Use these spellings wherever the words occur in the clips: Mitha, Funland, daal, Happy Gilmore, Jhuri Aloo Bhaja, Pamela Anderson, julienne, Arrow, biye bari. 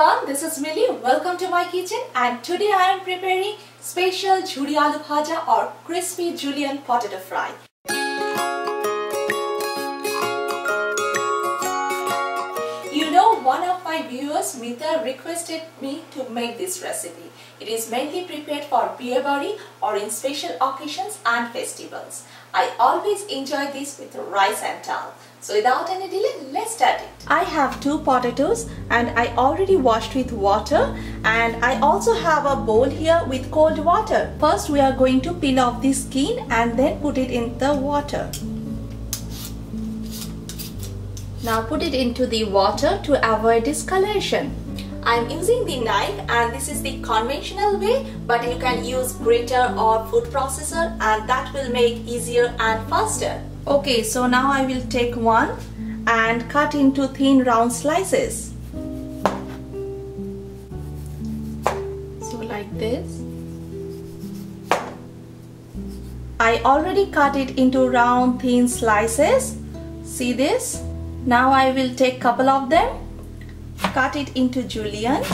everyone, this is Millie. Welcome to my kitchen, and today I am preparing special Jhuri Aloo Bhaja or crispy julienne potato fry. You know, one of my viewers, Mitha, requested me to make this recipe. It is mainly prepared for biye bari or in special occasions and festivals. I always enjoy this with rice and dal. So without any delay, let's start it. I have two potatoes and I already washed with water, and I also have a bowl here with cold water. First we are going to peel off the skin and then put it in the water. Now put it into the water to avoid discoloration. I'm using the knife, and this is the conventional way, but you can use grater or food processor, and that will make easier and faster. Okay, so now I will take one and cut into thin round slices. So like this. I already cut it into round thin slices. See this? Now I will take couple of them, cut it into julienne,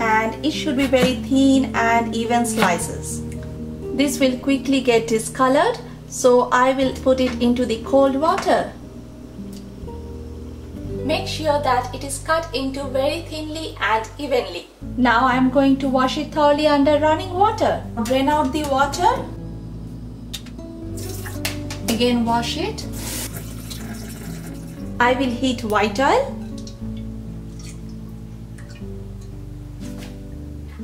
and it should be very thin and even slices. This will quickly get discolored, so I will put it into the cold water. Make sure that it is cut into very thinly and evenly. Now I am going to wash it thoroughly under running water. Drain out the water. Again wash it. I will heat white oil.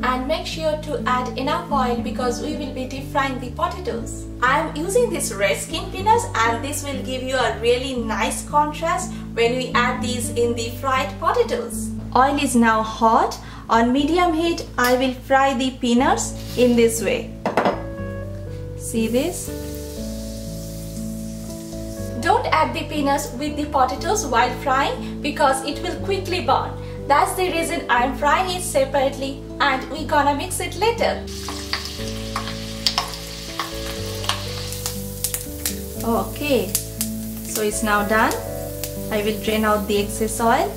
And make sure to add enough oil because we will be deep frying the potatoes. I am using this red skin peanuts, and this will give you a really nice contrast when we add these in the fried potatoes. Oil is now hot. On medium heat, I will fry the peanuts in this way. See this? Don't add the peanuts with the potatoes while frying because it will quickly burn. That's the reason I'm frying it separately, and we're gonna mix it later. Okay, so it's now done. I will drain out the excess oil.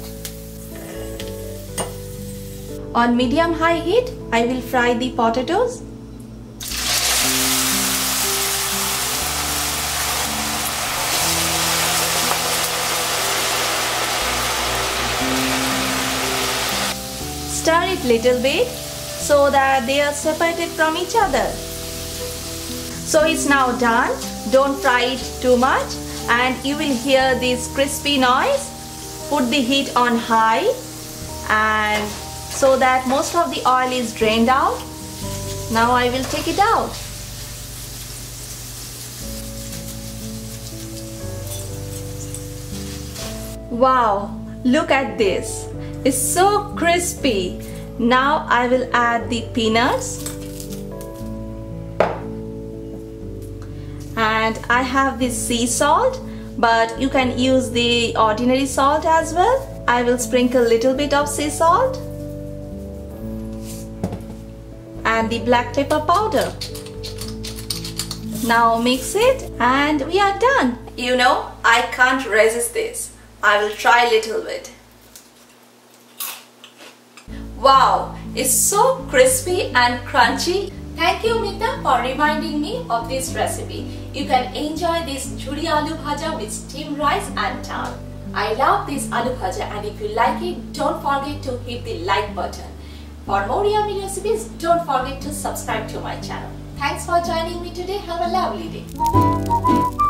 On medium-high heat, I will fry the potatoes. Stir it little bit so that they are separated from each other. So it's now done. Don't fry it too much, and you will hear this crispy noise. Put the heat on high, and so that most of the oil is drained out. Now I will take it out. Wow, look at this. It's so crispy. Now I will add the peanuts, and I have this sea salt, but you can use the ordinary salt as well. I will sprinkle a little bit of sea salt and the black pepper powder. Now mix it, and we are done. You know, I can't resist this. I will try a little bit. Wow, it's so crispy and crunchy. Thank you, Mitha, for reminding me of this recipe. You can enjoy this Jhuri Aloo Bhaja with steamed rice and dal. I love this Aloo Bhaja, and if you like it, don't forget to hit the like button. For more yummy recipes, don't forget to subscribe to my channel. Thanks for joining me today. Have a lovely day.